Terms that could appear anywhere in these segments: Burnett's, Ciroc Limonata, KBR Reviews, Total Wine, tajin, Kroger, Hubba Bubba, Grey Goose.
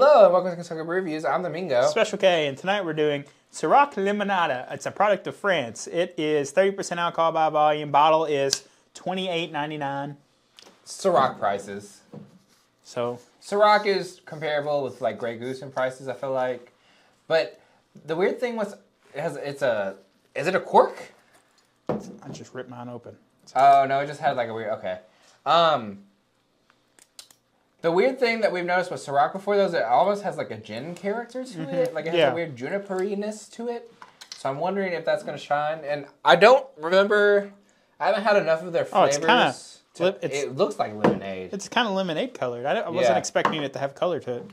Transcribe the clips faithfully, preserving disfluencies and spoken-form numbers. Hello and welcome to KBR Reviews. I'm Domingo. Special K, and tonight we're doing Ciroc Limonata. It's a product of France. It is thirty percent alcohol by volume. Bottle is twenty-eight ninety-nine. Ciroc prices. So Ciroc is comparable with like Grey Goose in prices, I feel like. But the weird thing was, it has it's a is it a cork? I just ripped mine open. Oh no, it just had like a weird okay. Um. The weird thing that we've noticed with Ciroc before, though, is it almost has like a gin character to mm-hmm. it. Like it has yeah. a weird juniperiness to it. So I'm wondering if that's going to shine. And I don't remember. I haven't had enough of their flavors. Oh, it's kind of. It looks like lemonade. It's kind of lemonade colored. I, I wasn't yeah. expecting it to have color to it.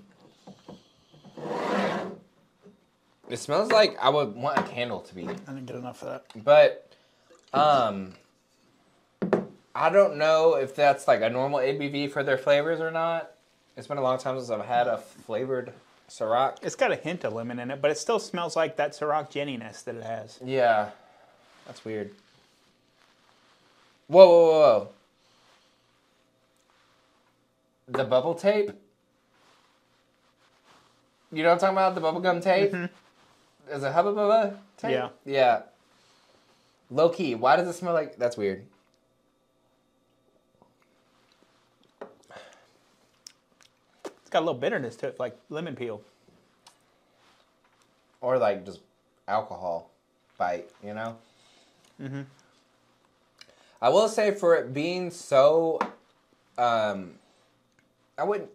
It smells like I would want a candle to be. I didn't get enough of that. But, um. I don't know if that's like a normal A B V for their flavors or not. It's been a long time since I've had a flavored Ciroc. It's got a hint of lemon in it, but it still smells like that Ciroc ginniness that it has. Yeah. That's weird. Whoa, whoa, whoa, whoa. The bubble tape? You know what I'm talking about? The bubblegum tape? Mm-hmm. Is it Hubba Bubba tape? Yeah. Yeah. Low key, why does it smell like... That's weird. Got a little bitterness to it, like lemon peel, or like just alcohol bite, you know. Mm-hmm. I will say, for it being so, um, I wouldn't,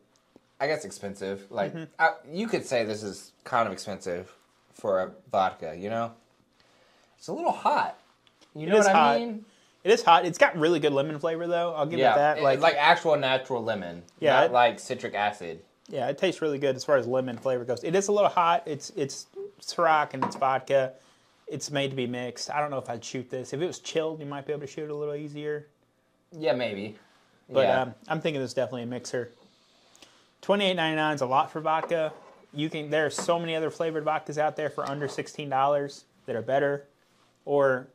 I guess, expensive. Like mm-hmm. I, you could say this is kind of expensive for a vodka, you know. It's a little hot. You know what I mean? It is hot. It's got really good lemon flavor, though. I'll give yeah, it that. Like, like actual natural lemon, yeah, not it, like citric acid. Yeah, it tastes really good as far as lemon flavor goes. It is a little hot. It's it's Ciroc and it's vodka. It's made to be mixed. I don't know if I'd shoot this. If it was chilled, you might be able to shoot it a little easier. Yeah, maybe. But yeah. um, I'm thinking this is definitely a mixer. twenty-eight ninety-nine is a lot for vodka. You can. There are so many other flavored vodkas out there for under sixteen dollars that are better, or...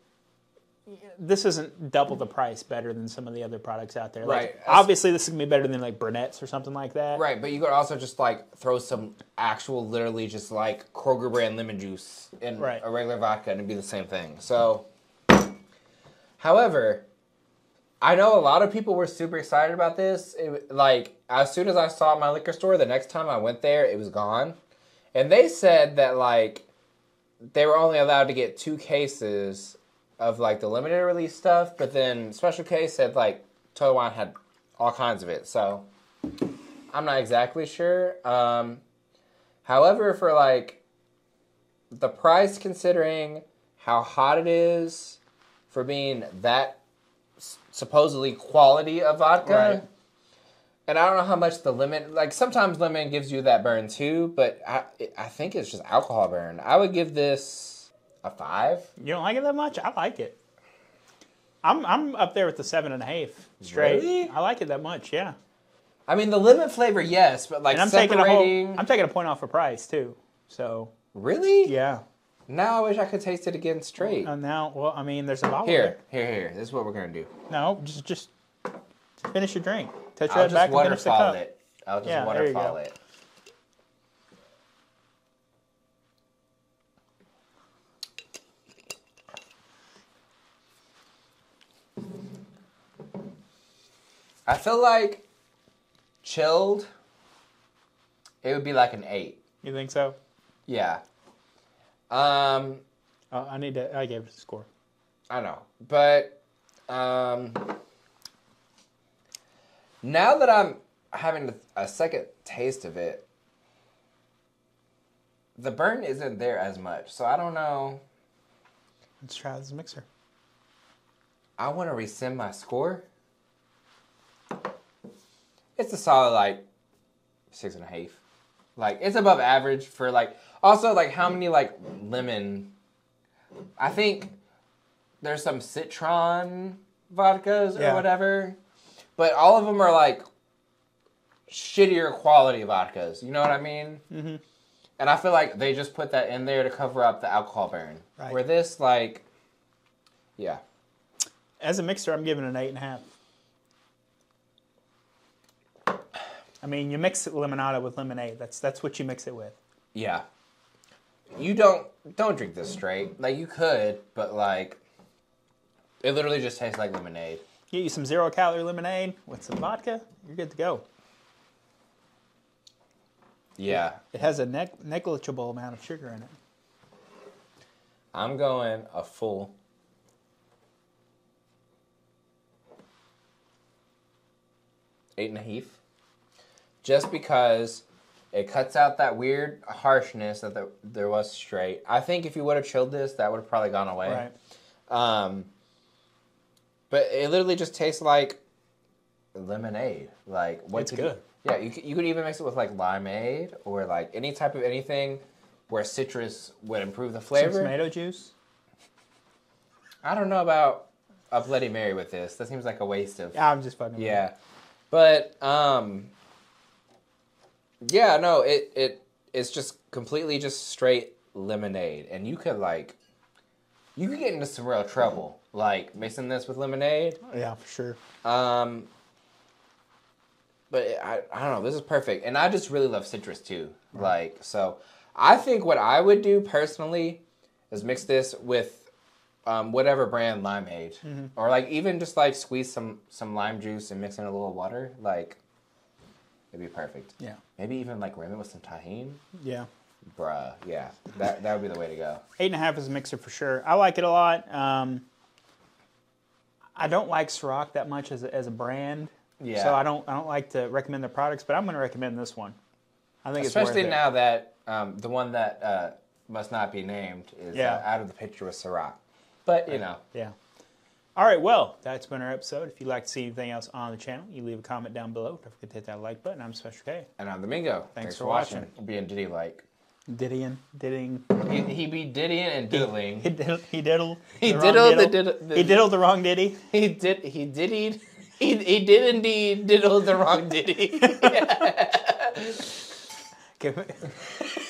This isn't double the price better than some of the other products out there. Like, right. Obviously, this is going to be better than like Burnett's or something like that. Right, but you could also just like throw some actual, literally just like Kroger brand lemon juice in right. a regular vodka and it'd be the same thing. So, however, I know a lot of people were super excited about this. It, like, as soon as I saw it at my liquor store, the next time I went there, it was gone. And they said that like they were only allowed to get two cases of like the limited release stuff, but then Special K said like Total Wine had all kinds of it, so I'm not exactly sure. Um, however, for like the price, considering how hot it is for being that supposedly quality of vodka, right. and I don't know how much the lemon, like sometimes lemon gives you that burn too, but I, I think it's just alcohol burn. I would give this a five? You don't like it that much? I like it. I'm I'm up there with the seven and a half straight. Really? I like it that much, yeah. I mean the lemon flavor, yes, but like and I'm separating... taking a whole, I'm taking a point off for price too. So really? Yeah. Now I wish I could taste it again straight. Uh, now, well, I mean, there's a bottle here. Here, here, here. This is what we're gonna do. No, just just finish your drink. Touch that back and finish the cup. I'll just waterfall it. I'll just yeah, waterfall it. I feel like chilled, it would be like an eight. You think so? Yeah. Um, oh, I need to. I gave it a score. I know, but um, now that I'm having a second taste of it, the burn isn't there as much. So I don't know. Let's try this mixer. I want to rescind my score. It's a solid, like, six and a half. Like, it's above average for, like... Also, like, how many, like, lemon... I think there's some citron vodkas or yeah. whatever. But all of them are, like, shittier quality vodkas. You know what I mean? Mm-hmm. And I feel like they just put that in there to cover up the alcohol burn. Right. Where this, like... Yeah. As a mixer, I'm giving it an eight and a half. I mean, you mix limonada with lemonade. That's that's what you mix it with. Yeah. You don't don't drink this straight. Like, you could, but, like, it literally just tastes like lemonade. Get you some zero-calorie lemonade with some vodka, you're good to go. Yeah. It has a neg- negligible amount of sugar in it. I'm going a full... eight and a half. Just because it cuts out that weird harshness that the, there was straight. I think if you would have chilled this, that would have probably gone away. Right. Um, but it literally just tastes like lemonade. Like what It's good. You, yeah, you, you could even mix it with like limeade or like any type of anything where citrus would improve the flavor. Some tomato juice? I don't know about a Bloody Mary with this. That seems like a waste of... Yeah, I'm just fucking Yeah. Weird. But, um, yeah, no, it, it it's just completely just straight lemonade. And you could, like, you could get into some real trouble, like, mixing this with lemonade. Yeah, for sure. Um, but it, I, I don't know, this is perfect. And I just really love citrus, too. Right. Like, so I think what I would do personally is mix this with Um, whatever brand limeade, mm-hmm. or like even just like squeeze some some lime juice and mix in a little water, like it'd be perfect. Yeah. Maybe even like rim it with some tajin. Yeah. Bruh. Yeah. That that would be the way to go. Eight and a half is a mixer for sure. I like it a lot. Um, I don't like Ciroc that much as a, as a brand. Yeah. So I don't I don't like to recommend their products, but I'm going to recommend this one. I think especially it's especially now that um, the one that uh, must not be named is yeah. uh, out of the picture with Ciroc. But, you know. Yeah. All right, well, that's been our episode. If you'd like to see anything else on the channel, you leave a comment down below. Don't forget to hit that like button. I'm Special K. And I'm Domingo. Thanks, Thanks for, for watching. watching. We'll be in Diddy-like. Diddying. Diddying. He, he be diddying and diddling. He, he diddled. He diddled. He the diddled the, diddle, the He diddled the wrong diddy. He did. He diddied. He, he did indeed diddle the wrong diddy. Yeah.